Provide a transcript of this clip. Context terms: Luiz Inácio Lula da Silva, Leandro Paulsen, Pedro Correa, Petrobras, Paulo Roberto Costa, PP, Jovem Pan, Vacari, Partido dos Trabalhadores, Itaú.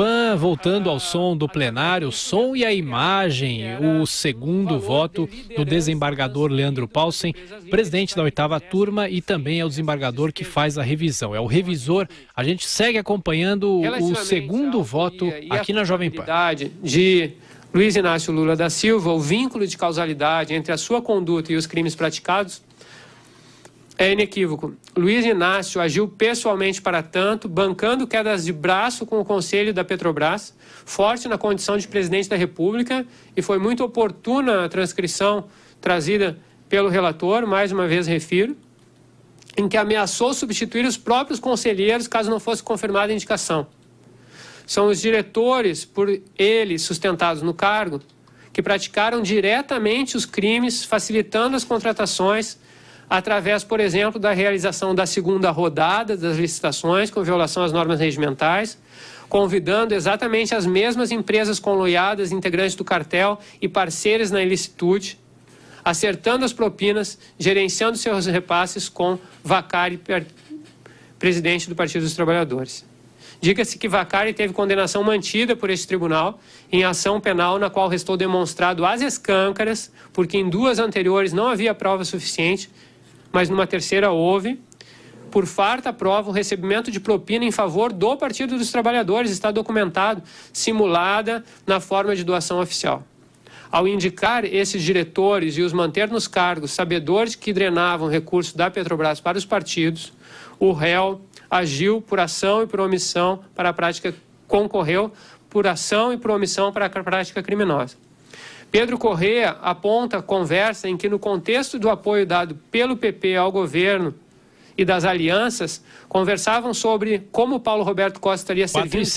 Pan, voltando ao som do plenário, o som e a imagem, o segundo voto do desembargador Leandro Paulsen, presidente da 8ª turma, e também é o desembargador que faz a revisão, é o revisor. A gente segue acompanhando o segundo voto aqui na Jovem Pan. De Luiz Inácio Lula da Silva, o vínculo de causalidade entre a sua conduta e os crimes praticados é inequívoco. Luiz Inácio agiu pessoalmente para tanto, bancando quedas de braço com o Conselho da Petrobras, forte na condição de presidente da República, e foi muito oportuna a transcrição trazida pelo relator, mais uma vez refiro, em que ameaçou substituir os próprios conselheiros caso não fosse confirmada a indicação. São os diretores, por ele sustentados no cargo, que praticaram diretamente os crimes, facilitando as contratações através, por exemplo, da realização da segunda rodada das licitações com violação às normas regimentais, convidando exatamente as mesmas empresas conluiadas, integrantes do cartel e parceiras na ilicitude, acertando as propinas, gerenciando seus repasses com Vacari, presidente do Partido dos Trabalhadores. Diga-se que Vacari teve condenação mantida por este tribunal em ação penal na qual restou demonstrado às escâncaras, porque em duas anteriores não havia prova suficiente, mas numa terceira houve, por farta prova, o recebimento de propina em favor do Partido dos Trabalhadores, está documentado, simulada na forma de doação oficial. Ao indicar esses diretores e os manter nos cargos, sabedores que drenavam recursos da Petrobras para os partidos, o réu agiu por ação e por omissão para a prática, concorreu por ação e por omissão para a prática criminosa. Pedro Correa aponta conversa em que, no contexto do apoio dado pelo PP ao governo e das alianças, conversavam sobre como Paulo Roberto Costa estaria servindo...